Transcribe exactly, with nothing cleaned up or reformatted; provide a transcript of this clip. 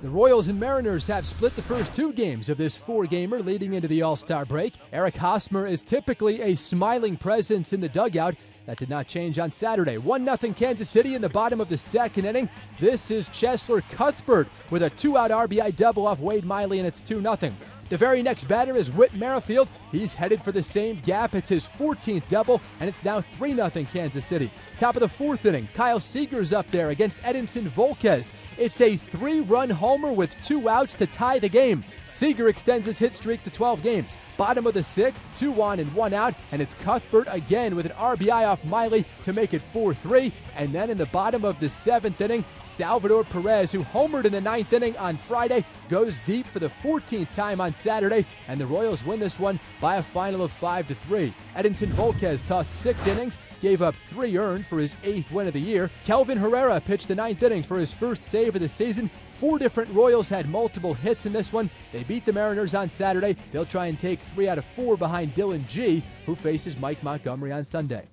The Royals and Mariners have split the first two games of this four-gamer leading into the All-Star break. Eric Hosmer is typically a smiling presence in the dugout. That did not change on Saturday. one nothing Kansas City in the bottom of the second inning. This is Cheslor Cuthbert with a two-out R B I double off Wade Miley, and it's two nothing. The very next batter is Witt Merrifield. He's headed for the same gap. It's his fourteenth double, and it's now three nothing Kansas City. Top of the fourth inning, Kyle Seeger's up there against Edinson Volquez. It's a three-run homer with two outs to tie the game. Seeger extends his hit streak to twelve games. Bottom of the sixth, two on and one out, and it's Cuthbert again with an R B I off Miley to make it four three. And then in the bottom of the seventh inning, Salvador Perez, who homered in the ninth inning on Friday, goes deep for the fourteenth time on Saturday, and the Royals win this one by a final of five to three. Edinson Volquez tossed six innings, gave up three earned for his eighth win of the year. Kelvin Herrera pitched the ninth inning for his first save of the season. Four different Royals had multiple hits in this one. They beat the Mariners on Saturday. They'll try and take three out of four behind Dylan Gee, who faces Mike Montgomery on Sunday.